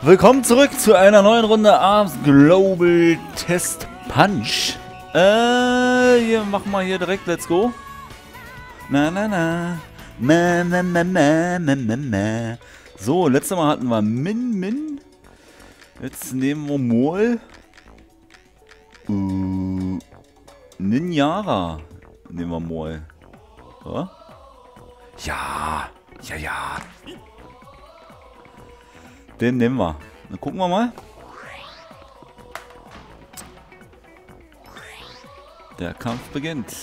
Willkommen zurück zu einer neuen Runde Arms Global Test Punch. Wir machen mal hier direkt Let's Go. Na na na. Na na na na na na na. So, letztes Mal hatten wir Min. Jetzt nehmen wir Mol. Ninjara. Nehmen wir Mol. Ja. Ja. Den nehmen wir. Dann gucken wir mal. Der Kampf beginnt.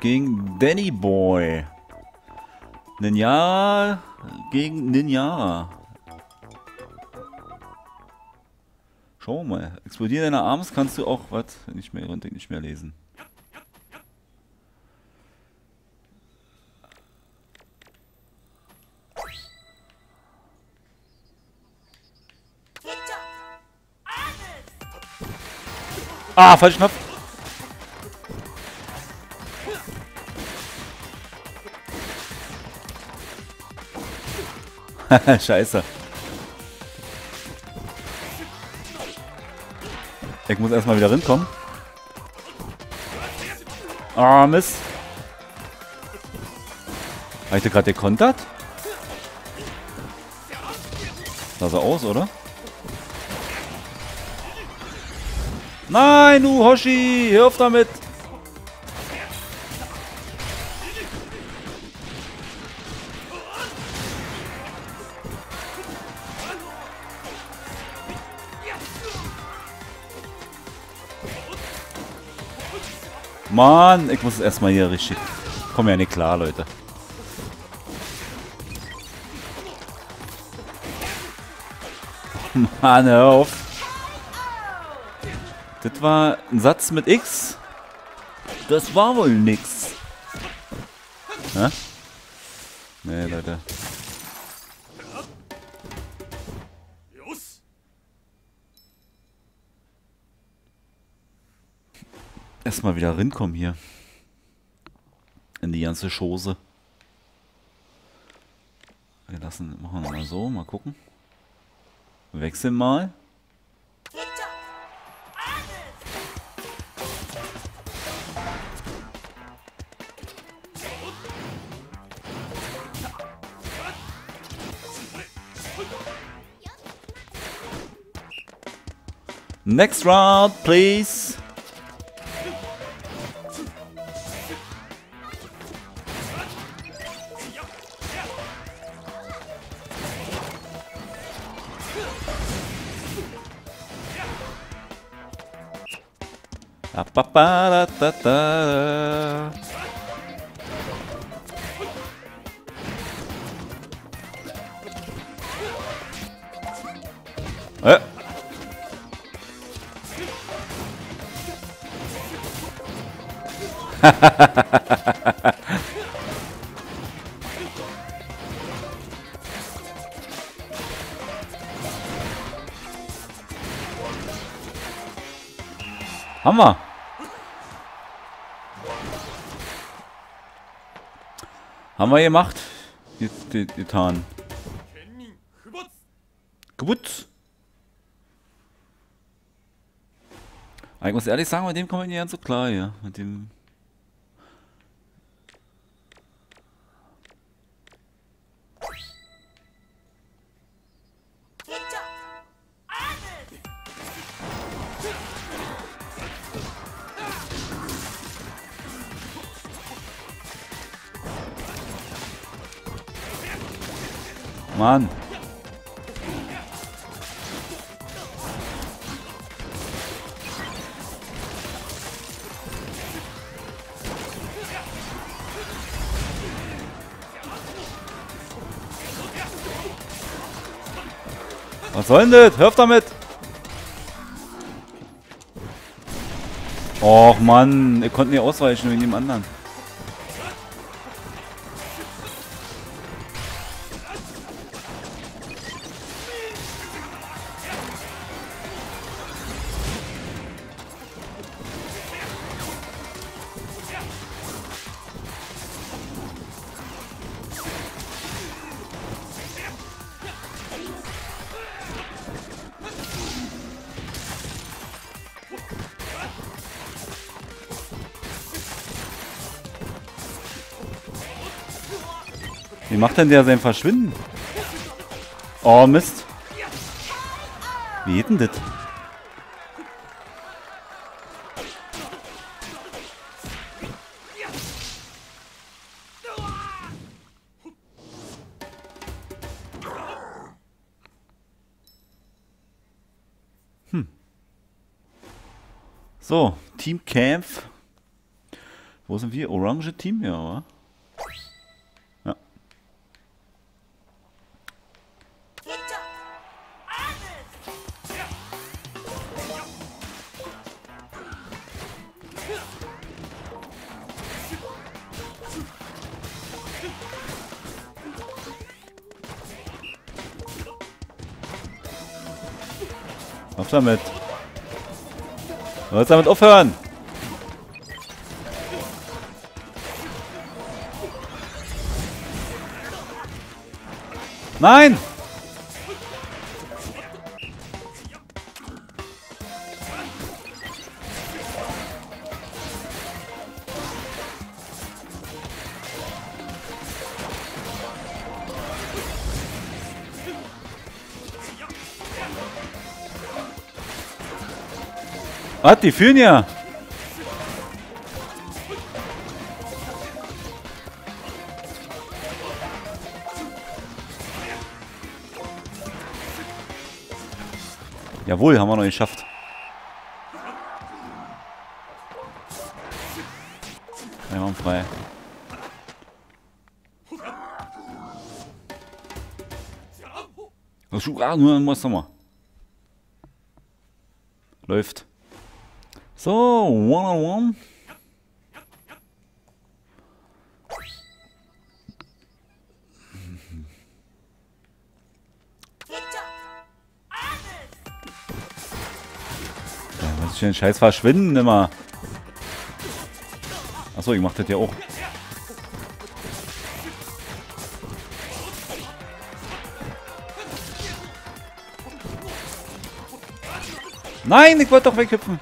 Gegen Danny Boy. Ninjara gegen Ninjara. Schauen wir mal. Explodieren deine Arms kannst du auch was nicht mehr lesen. Ah, falsch Knopf. Scheiße. Ich muss erstmal wieder rinkommen. Ah, Mist. Habe ich da gerade gekontert? Sah so aus, oder? Nein, du Hoshi, hör auf damit! Mann, ich muss es erstmal hier richtig. Komm ja nicht klar, Leute. Mann, hör auf! Das war ein Satz mit X. Das war wohl nix. Hä? Nee, Leute. Erstmal wieder rinkommen hier. In die ganze Chose. Wir lassen, machen wir mal so, mal gucken. Wechseln mal. Next round, please. Hammer! Haben wir gemacht? Getan. Gut. Ich muss ehrlich sagen, mit dem komme ich nicht ganz so klar hier. Mit dem. Mann. Was soll denn das? Hör auf damit! Och Mann, ihr konnt nicht ausweichen wegen dem anderen. Wie macht denn der sein Verschwinden? Oh, Mist. Wie geht denn das? So, Team Kampf. Wo sind wir? Orange Team? Ja, oder? Ja. Was damit? Sollst damit aufhören? Nein! Was, die führen ja. Jawohl, haben wir noch geschafft. Einmal frei. Das Schuh, nur ein Monster mal. Läuft. So, one-on-one. Was ist denn Scheiß verschwinden immer? Achso, ich mach das ja auch. Nein, ich wollte doch weghüpfen.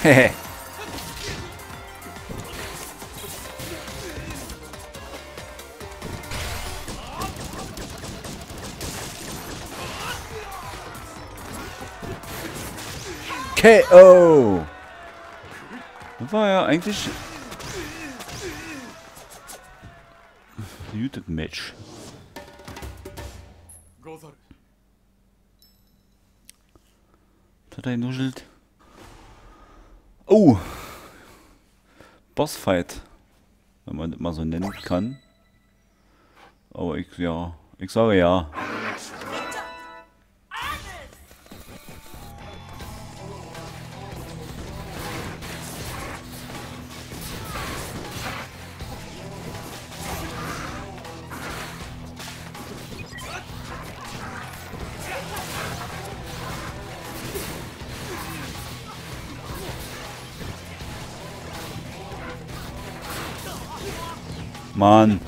Hehe. K.O. Das war ja eigentlich muted Match. Das hat er genuschelt. Oh! Bossfight. Wenn man das mal so nennen kann. Aber ich, ja. Ich sage ja. Mann.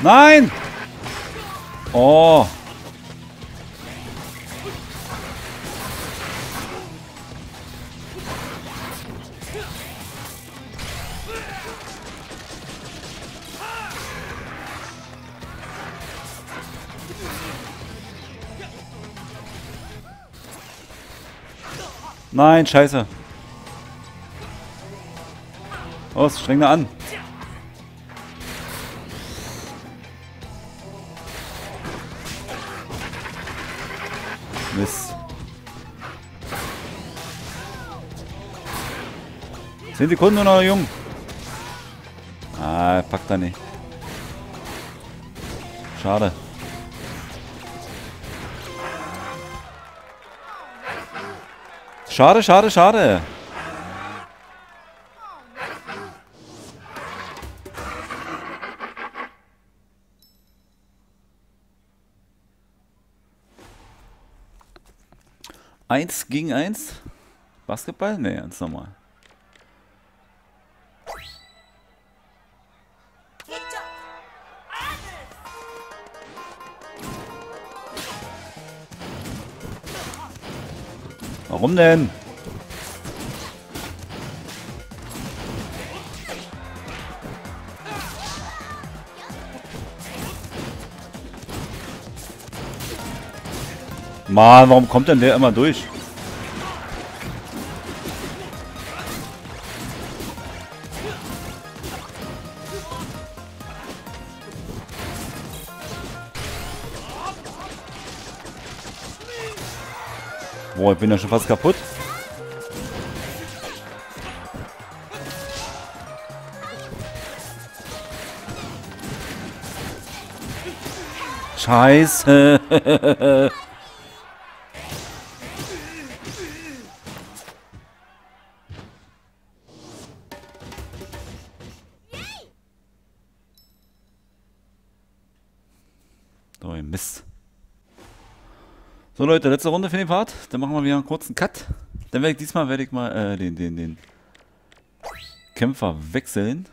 Nein! Oh! Nein, scheiße. Aus, streng da an. Mist. 10 Sekunden nur noch, Junge. Ah, packt er nicht. Schade. Schade, schade, schade. Eins gegen eins. Basketball? Nee, ganz normal. Warum denn? Mann, warum kommt denn der immer durch? Boah, ich bin ja schon fast kaputt. Scheiße. So Leute, letzte Runde für den Part, dann machen wir wieder einen kurzen Cut. Dann werde ich diesmal mal den Kämpfer wechseln.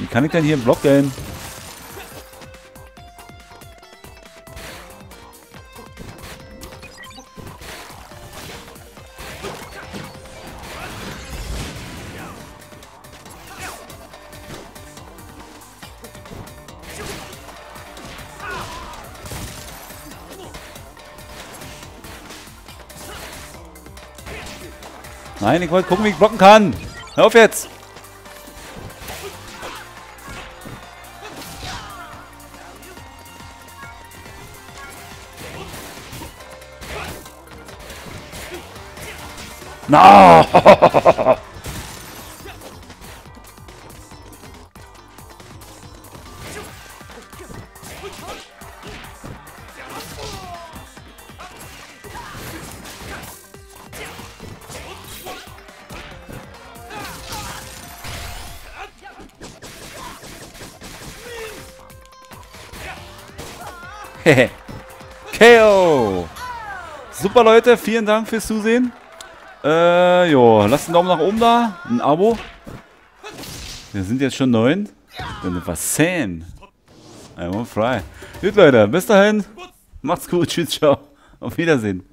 Wie kann ich denn hier blocken? Nein, ich wollte gucken, wie ich blocken kann. Hör auf jetzt! Na! No! KO! Super Leute, vielen Dank fürs Zusehen. Jo, lasst einen Daumen nach oben da, ein Abo. Wir sind jetzt schon 9. Dann was 10. I'm on fry. Gut Leute, bis dahin. Macht's gut, tschüss, ciao. Auf Wiedersehen.